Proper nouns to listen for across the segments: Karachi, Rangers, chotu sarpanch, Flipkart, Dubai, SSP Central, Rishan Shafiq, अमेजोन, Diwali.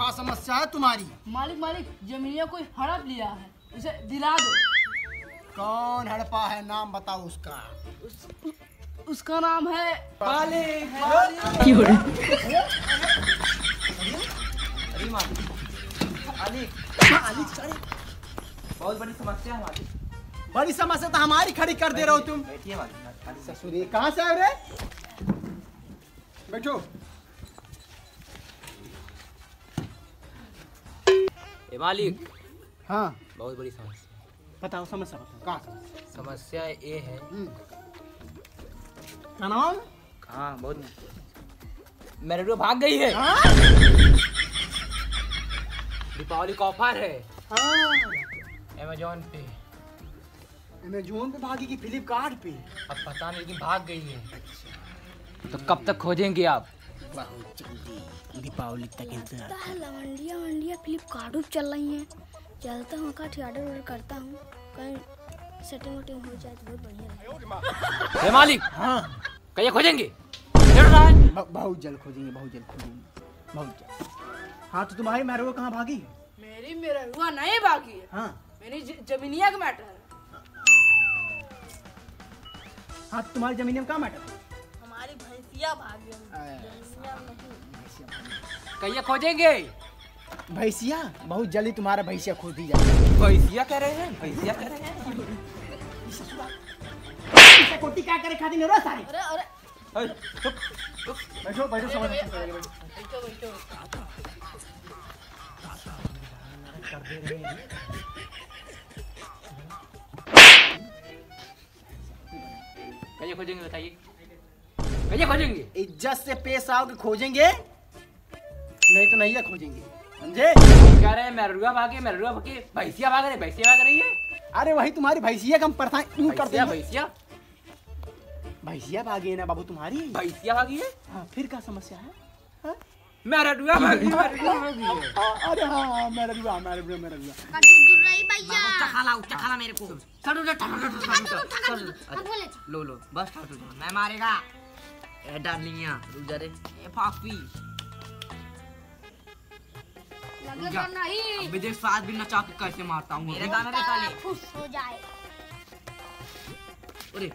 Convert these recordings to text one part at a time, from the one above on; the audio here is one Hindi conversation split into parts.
क्या समस्या है तुम्हारी? मालिक मालिक जमीनिया कोई हड़प लिया है, उसे दिला दो। कौन हड़पा है, नाम बताओ उसका। उसका नाम है बहुत बड़ी समस्या है मालिक। बड़ी समस्या तो हमारी खड़ी कर दे रहे हो तुम। बैठिए मालिक। ससुरी कहाँ से आए रे? बैठो। ए मालिक। हाँ बहुत बड़ी समस्या। बताओ समस्या बताओ। कहाँ समस्या ये है? हाँ बहुत मेरे तो भाग गई है। दीपावली का ऑफर है अमेजोन पे। अमेजोन पे भागी कि फ्लिपकार्ट पे? अब पता नहीं, लेकिन भाग गई है। तो कब तक खोजेंगे आप? बहुत जल्दी, दीपावली तक इंतजार। लवंडिया वंडिया फ्लिपकार्ट पे चल रही है। चलता हूँ ऑर्डर करता हूँ, कहीं सेटिंग वेटिंग हो जाए तो बहुत बढ़िया है। मालिक हाँ कहीं खोजेंगे? बहुत जल्द खोजेंगे, बहुत जल्द खोजेंगे, बहुत जल्द। हाँ तो तुम्हारी मैरू कहाँ भागी? मेरी मेरू नहीं भागी है। हाँ मेरी जमीनिया का मैटर है। हाँ तुम्हारी जमीन में क्या मैटर? हमारी भैंसिया भागी। भैंसिया खोजेंगे? भैंसिया बहुत जल्दी तुम्हारा भैंसिया खोज दी जाएगी। भैंसिया कह रहे हैं, भैंसिया कह रहे हैं। कोटी क्या करे खाती नहीं सारे। अरे बैठो बैठो बैठो। कहीं खोजेंगे बताइए, कहीं खोजेंगे? इज्जत से पेश आओ कि खोजेंगे, नहीं तो नहीं खोजेंगे, समझे? कह रहे मेरुआ भागे, मेरुआ भागे, भैंसिया भाग रही, भैंसिया भाग रही है। अरे वही तुम्हारी भैंसिया का हम परेशान क्यों करते हैं? भैंसिया भैंसिया भागी है ना बाबू, तुम्हारी भैंसिया भागी है। हाँ फिर क्या समस्या है? मेरुआ भागी, अरे हाँ मेरुआ मेरुआ मेरुआ मेरे को लो लो बस मैं मारेगा डार्लिंगिया नहीं साथ भी नचा के कैसे मारता हूँ। पौली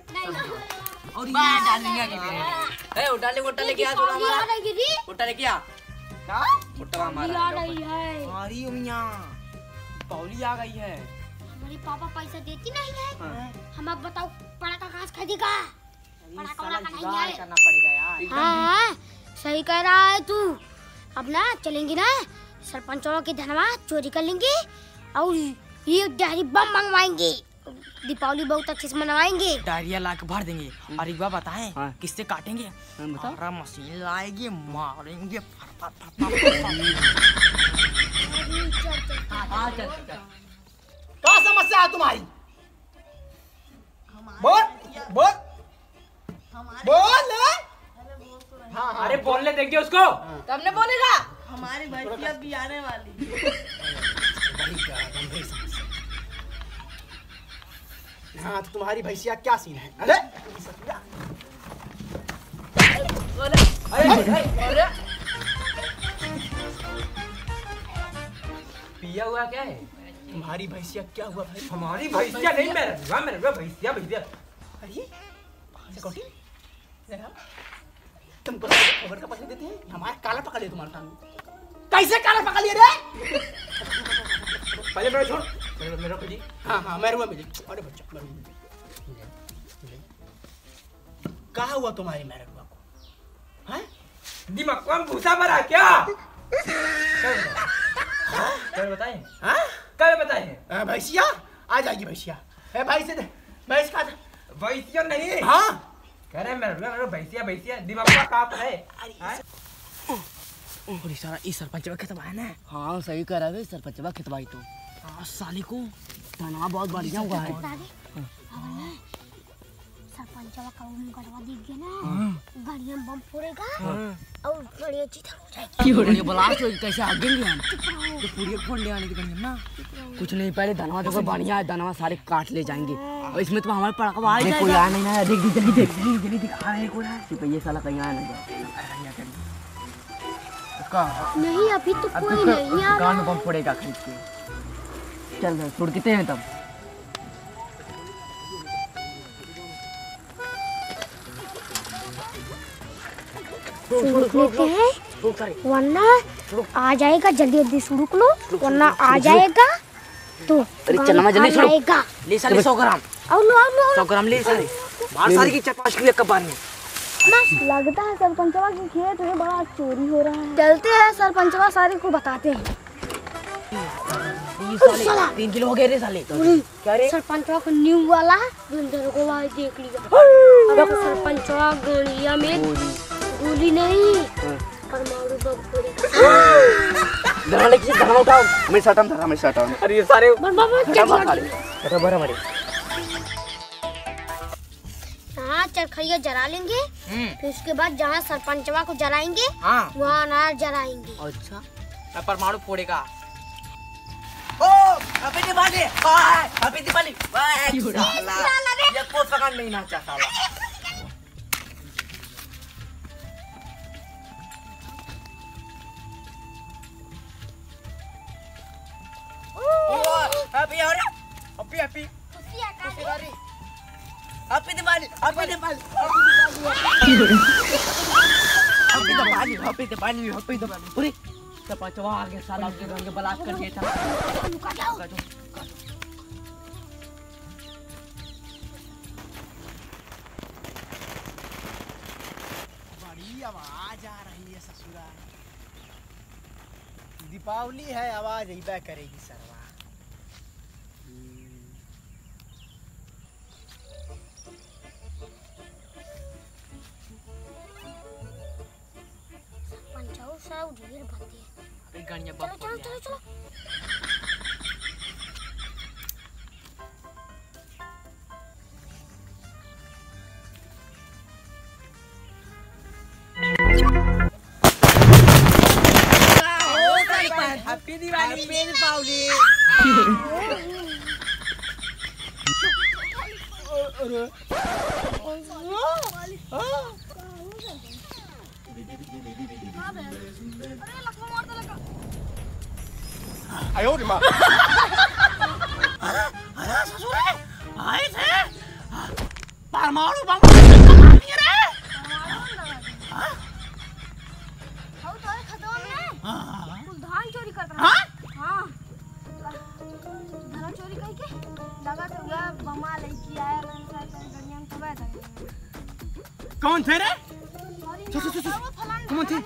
आ गई है। मेरी पापा पैसा देती नहीं है। हम अब बताओ पटाखा कहाँ से खरीदेगा? करना पड़ेगा यार। हाँ सही कह रहा है तू। अब ना चलेंगे ना सरपंचों के धनवा चोरी कर लेंगे और ये डायरी बम मंगवाएंगे। दीपावली बहुत अच्छे से मनवाएंगे। डायरिया ला के भर देंगे। अरे बात बताएं किससे काटेंगे? बताओ मशीन लाएंगे मारेंगे। क्या समस्या है तुम्हारी? बोल बोल बोल। अरे बोलने देंगे उसको, तब न बोलेगा। हमारी भैंसिया भी आने वाली। हाँ तो तुम्हारी भैंसिया क्या सीन है? अरे पिया हुआ क्या है? तुम्हारी भैंसिया क्या हुआ भाई? हमारी भैंसिया नहीं, मेरा भैंसिया भैंसिया। अरे सिक्योरिटी जरा तुम पर खबर का पकड़ देते हैं। हमारा काला पकड़ लिया तुम्हारे सामने। कैसे काला पकड़ लिया रे? पहले मेरा छोड़, मेरा को जी। हां हां मेरा हुआ मिली। अरे बच्चा मेरा मिली। क्या हुआ तुम्हारी मेरा हुआ को? हैं दिमाग कौन भूसा भरा क्या? क्या बताएं? हां क्या बताए? भैंसिया आ जाएगी। भैंसिया है भाई से भैंस का भैंसिया नहीं। हाँ कह रहे मेरे भैंसिया भैंसिया दिमाग का ताप है। अरे सारा इस सरपंच बा खितवाया ना। हाँ सही कह रहे सरपंच बा खितवाई तो। हाँ साली को तनाव बहुत बढ़िया हुआ है। सरपंच बा का मुंह गड़वा दिख गया ना, गाड़ियां बम फोड़ेगा और बड़ी अच्छी तरह हो जाएगी। ब्लास्ट हो कैसे आगे नहीं हम तो पूरी फोन ले आने की गई ना। कुछ नहीं पहले धनवा देखो बढ़िया है, धनवा सारे काट ले जाएंगे और इसमें तो हमारे पड़ाका आ जाएगा। कोई आ नहीं ना, देख जल्दी देख जल्दी दिखा रहे कोई है तो ये साला कहीं आ ना जाए। नहीं अभी तो कोई नहीं आ रहा है। पड़ेगा खरीद के। चल छोड़ कितने हैं तब? लेते हैं वरना आ जाएगा, जल्दी जल्दी सुरुक लो वरना आ जाएगा तो आएगा। ले सारे 100 ग्राम और 100 ग्राम ले सारे। मार सारी की 4-5 की कपार में लगता है। सरपंचवा की खेत में बड़ा चोरी हो रहा है। चलते हैं सरपंचवा सारे को बताते हैं। 3 किलो हो गए रे साले। क्या रे सरपंचवा को न्यू वाला गुंडर को वहां देख लिया। अब सरपंचवा गलिया में गोली नहीं पर मारू बकरी। धरना लेके धरना उठाओ। मेरे साथ हम धरना, मेरे साथ आओ। अरे ये सारे बाबा चल बड़ा बड़े। हाँ चल खड़िया जला लेंगे, फिर उसके बाद जहाँ सरपंचवा को जलाएंगे वहाँ अनार जलाएंगे। अच्छा परमाणु फोड़ेगा। ओ अबे दिवाली अबे दिवाली ये पोस्टकार्ड नहीं ना चाहता। अबे और अबे अबे अभी दिवाली अभी दिवाली अभी दिवाली अभी दिवाली अभी दिवाली। अरे सरपंचवा आगे साला के रंग बलाक कर दिया था। बड़ी आवाज आ रही है ससुरा। दीपावली है आवाज ही बह करेगी सरवा। चलो चलो चलो चलो। हैप्पी दिवाली मेरी पावली। आयो रे मां। अरे ससुरे आए थे परमाणु बम मारिए रे। हां हाउ तो खतवा में हां धान चोरी करता। हां हां धान चोरी करके लगा तो गया बमा लेके आया रे साहब के गड़ियां में तबाय था। कौन थे रे? कौन थे?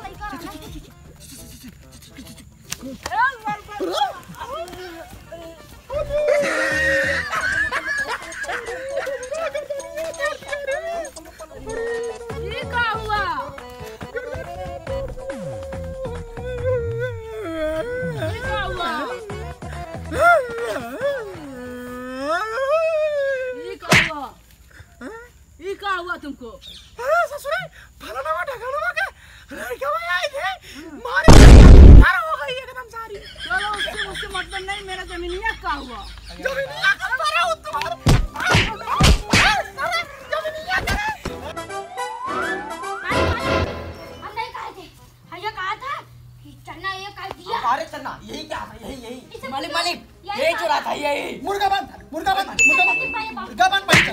हुआ तुमको ससुरे मतलब नहीं। मेरा जमीनिया का हुआ जमीनिया का मारा हो तुम्हारे जमीनिया करे। हम नहीं कहे थे। हम ये कहा था कि चन्ना ये कर दिया। अरे चन्ना यही क्या यही मालिक मालिक यही चुरा था यही। मुर्गा बंद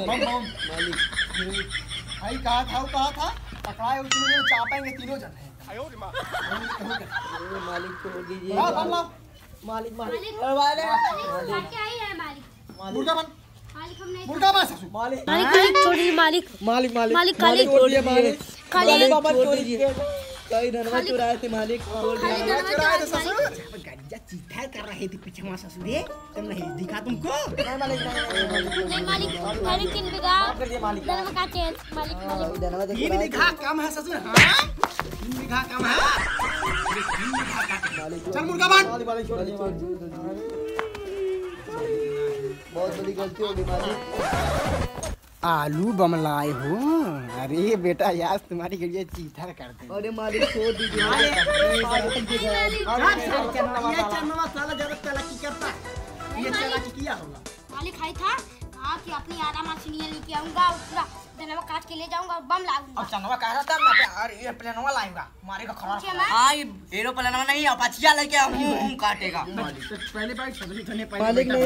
मालिक भाई कहा था पकड़ाए उसमें चापेंगे तीनों जन हैं। आयो रे मालिक को दीजिए। मालिक मालिक वाले लाके आई है मालिक। मालिक चल मुर्गा बन। बहुत बड़ी गलती हो गई मालिक। आलू बम लाए हो। अरे बेटा यार तुम्हारी गड़िया चीथर कर दे। अरे मालिक छोड़ दीजिए। ये चन्ना मसाला ज्यादा चालाकी करता है। ये चालाकी किया होगा मालिक। खाई था कि अपनी आराम मछलियां लेके आऊंगा और पूरा धनवा काट के ले जाऊंगा और बम लाऊंगा। अब धनवा काटा था मैं यार एयरप्लेन वाला लाऊंगा मारेगा खराब। हां एयरप्लेन वाला नहीं अपाचिया लेके आऊंगा हम काटेगा। पहले भाई सबसे धने पहले मालिक नहीं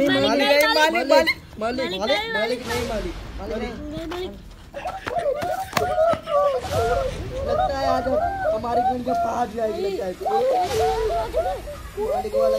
लगता है आज हमारी टीम के पास जाएगी लगता है मालिक वाला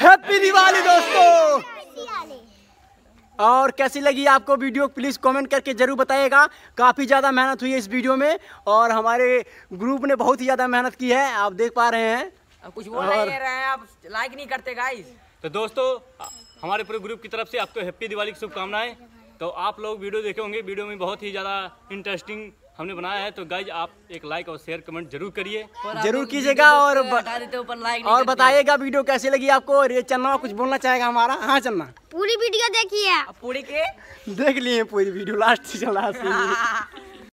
हैप्पी दिवाली दोस्तों। और कैसी लगी आपको वीडियो प्लीज़ कमेंट करके ज़रूर बताइएगा। काफ़ी ज़्यादा मेहनत हुई है इस वीडियो में और हमारे ग्रुप ने बहुत ही ज़्यादा मेहनत की है, आप देख पा रहे हैं। कुछ बोल नहीं रहे हैं आप, लाइक नहीं करते गाइस। तो दोस्तों हमारे पूरे ग्रुप की तरफ से आपको हैप्पी दिवाली की शुभकामनाएँ। तो आप लोग वीडियो देखे होंगे, वीडियो में बहुत ही ज़्यादा इंटरेस्टिंग हमने बनाया है। तो गाइज आप एक लाइक और शेयर कमेंट जरूर करिए, जरूर कीजिएगा और बताइएगा वीडियो कैसी लगी आपको। ये चन्ना कुछ बोलना चाहेगा हमारा। हाँ चन्ना पूरी वीडियो देखिए, पूरी के देख लिए पूरी वीडियो लास्ट से।